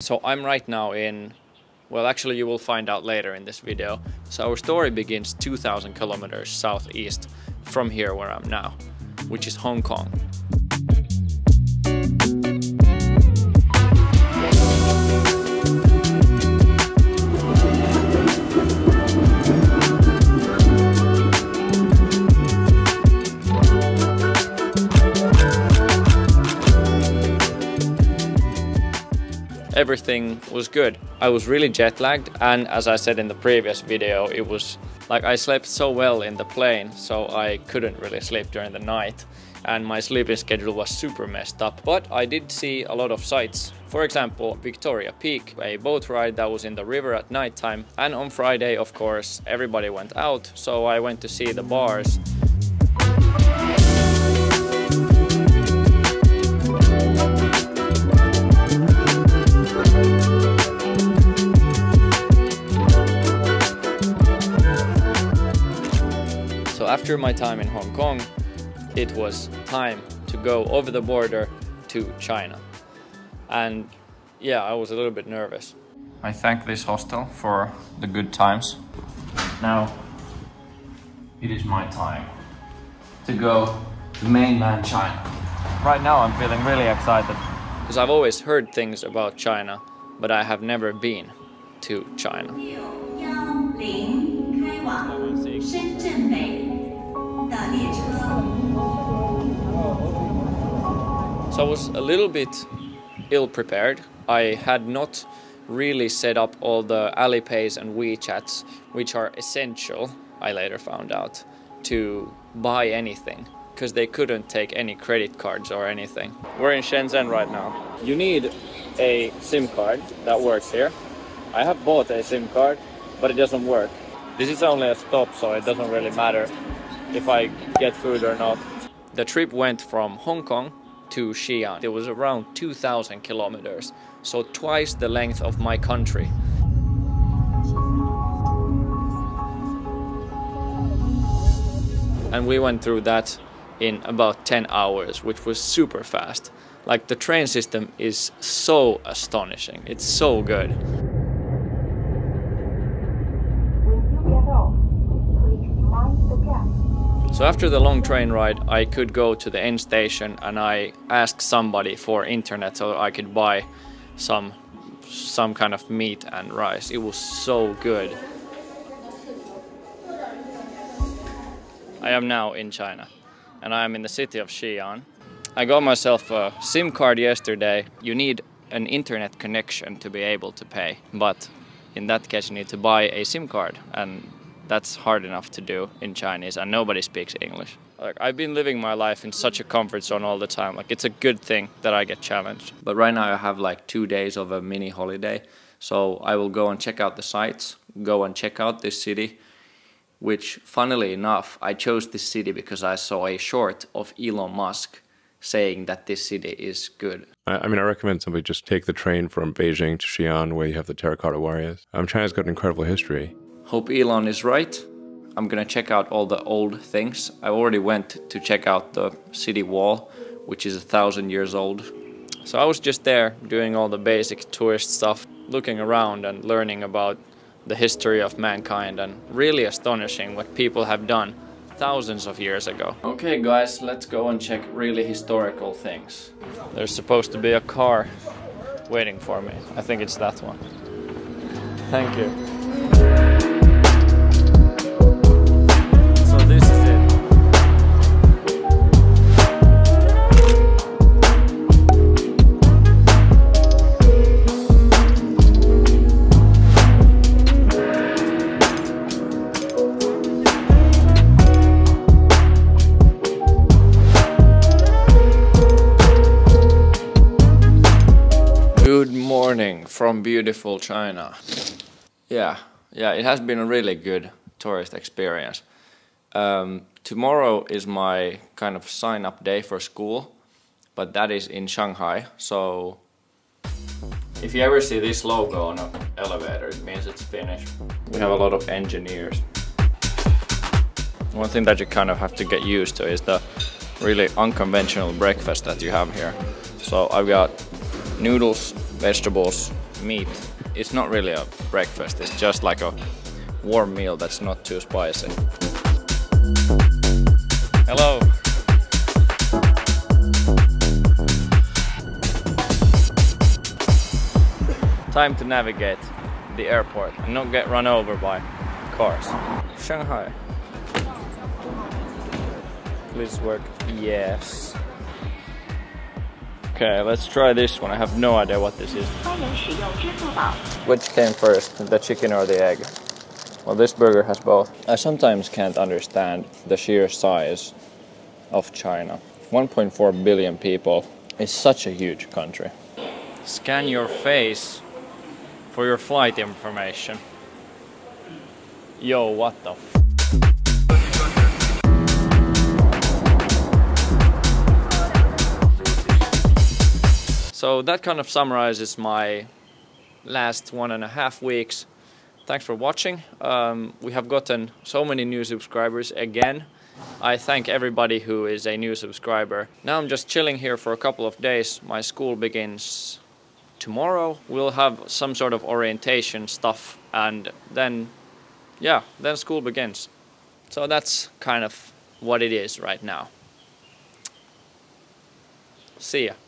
So I'm right now in, well actually you will find out later in this video. So our story begins 2,000 kilometers southeast from here where I'm now, which is Hong Kong. Everything was good. I was really jet lagged, and as I said in the previous video, it was like I slept so well in the plane, so I couldn't really sleep during the night and my sleeping schedule was super messed up. But I did see a lot of sights. For example, Victoria Peak, a boat ride that was in the river at nighttime. And on Friday, of course, everybody went out, so I went to see the bars. After my time in Hong Kong, it was time to go over the border to China. And yeah, I was a little bit nervous. I thank this hostel for the good times. Now, it is my time to go to mainland China. Right now I'm feeling really excited. Because I've always heard things about China, but I have never been to China. So I was a little bit ill-prepared. I had not really set up all the Alipays and WeChats, which are essential, I later found out, to buy anything, because they couldn't take any credit cards or anything. We're in Shenzhen right now. You need a SIM card that works here. I have bought a SIM card, but it doesn't work. This is only a stop, so it doesn't really matter if I get food or not. The trip went from Hong Kong to Xi'an. It was around 2,000 kilometers, so twice the length of my country. And we went through that in about 10 hours, which was super fast. Like, the train system is so astonishing. It's so good. So after the long train ride, I could go to the end station and I asked somebody for internet so I could buy some kind of meat and rice. It was so good. I am now in China and I am in the city of Xi'an. I got myself a SIM card yesterday. You need an internet connection to be able to pay, but in that case you need to buy a SIM card, and that's hard enough to do in Chinese, and nobody speaks English. Like, I've been living my life in such a comfort zone all the time. Like, it's a good thing that I get challenged. But right now I have like 2 days of a mini holiday. So I will go and check out the sites, go and check out this city, which funnily enough, I chose this city because I saw a short of Elon Musk saying that this city is good. I mean, I recommend somebody just take the train from Beijing to Xi'an, where you have the Terracotta Warriors. China's got an incredible history. Hope Elon is right. I'm gonna check out all the old things. I already went to check out the city wall, which is 1,000 years old. So I was just there doing all the basic tourist stuff, looking around and learning about the history of mankind, and really astonishing what people have done thousands of years ago. Okay guys, let's go and check really historical things. There's supposed to be a car waiting for me. I think it's that one. Thank you. From beautiful China. Yeah, it has been a really good tourist experience. Tomorrow is my kind of sign up day for school, but that is in Shanghai. So if you ever see this logo on an elevator, it means it's finished. We have a lot of engineers. One thing that you kind of have to get used to is the really unconventional breakfast that you have here. So I've got noodles, vegetables, meat. It's not really a breakfast, it's just like a warm meal that's not too spicy. Hello. Time to navigate the airport and not get run over by cars. Shanghai. Please work. Yes. Okay, let's try this one. I have no idea what this is. Which came first, the chicken or the egg? Well, this burger has both. I sometimes can't understand the sheer size of China. 1.4 billion people is such a huge country. Scan your face for your flight information. Yo, what the f? So that kind of summarizes my last 1.5 weeks. Thanks for watching. We have gotten so many new subscribers again. I thank everybody who is a new subscriber. Now I'm just chilling here for a couple of days. My school begins tomorrow. We'll have some sort of orientation stuff and then, yeah, then school begins. So that's kind of what it is right now. See ya.